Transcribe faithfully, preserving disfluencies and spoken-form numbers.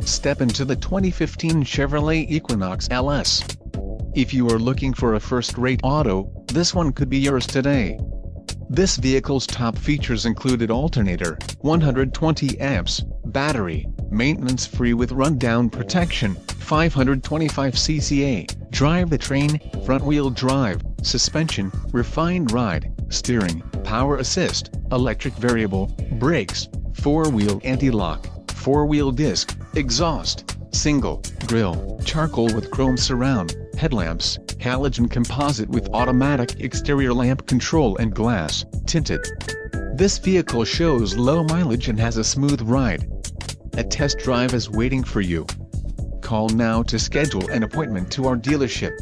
Step into the twenty fifteen Chevrolet Equinox L S. If you are looking for a first-rate auto, this one could be yours today. This vehicle's top features included alternator, one hundred twenty amps, battery, maintenance-free with rundown protection, five hundred twenty-five c c A, drivetrain, front-wheel drive, suspension, refined ride, steering, power assist, electric variable, brakes, four-wheel anti-lock, four-wheel disc, exhaust, single, grille, charcoal with chrome surround, headlamps, halogen composite with automatic exterior lamp control and glass, tinted. This vehicle shows low mileage and has a smooth ride. A test drive is waiting for you. Call now to schedule an appointment to our dealership.